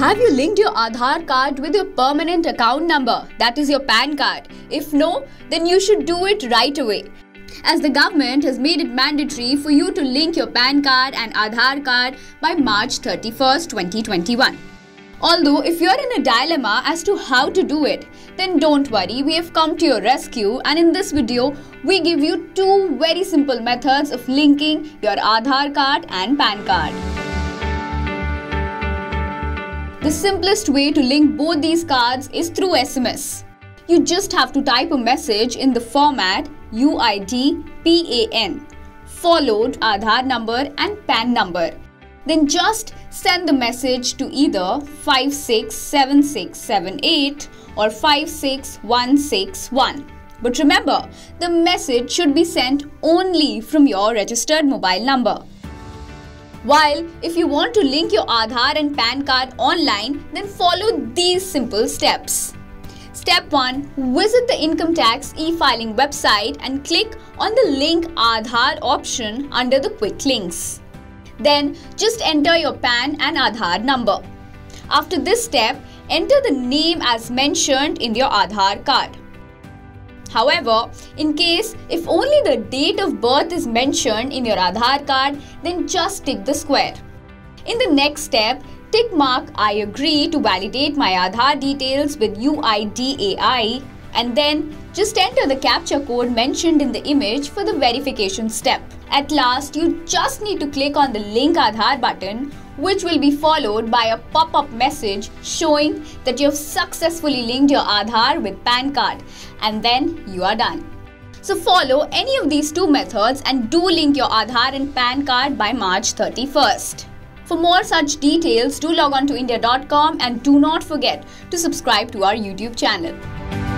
Have you linked your Aadhaar card with your permanent account number, that is your PAN card? If no, then you should do it right away. As the government has made it mandatory for you to link your PAN card and Aadhaar card by March 31st, 2021. Although if you're in a dilemma as to how to do it, then don't worry, we have come to your rescue, and in this video, we give you two very simple methods of linking your Aadhaar card and PAN card. The simplest way to link both these cards is through SMS. You just have to type a message in the format UIDAI, followed Aadhaar number and PAN number. Then just send the message to either 567678 or 56161. But remember, the message should be sent only from your registered mobile number. While if you want to link your Aadhaar and PAN card online, then follow these simple steps. Step 1. Visit the Income Tax e-Filing website and click on the Link Aadhaar option under the Quick Links. Then just enter your PAN and Aadhaar number. After this step, enter the name as mentioned in your Aadhaar card. However, in case if only the date of birth is mentioned in your Aadhaar card, then just tick the square. In the next step, tick mark I agree to validate my Aadhaar details with UIDAI, and then just enter the CAPTCHA code mentioned in the image for the verification step. At last, you just need to click on the Link Aadhaar button, which will be followed by a pop-up message showing that you have successfully linked your Aadhaar with PAN card, and then you are done. So follow any of these two methods and do link your Aadhaar and PAN card by March 31st. For more such details, do log on to India.com and do not forget to subscribe to our YouTube channel.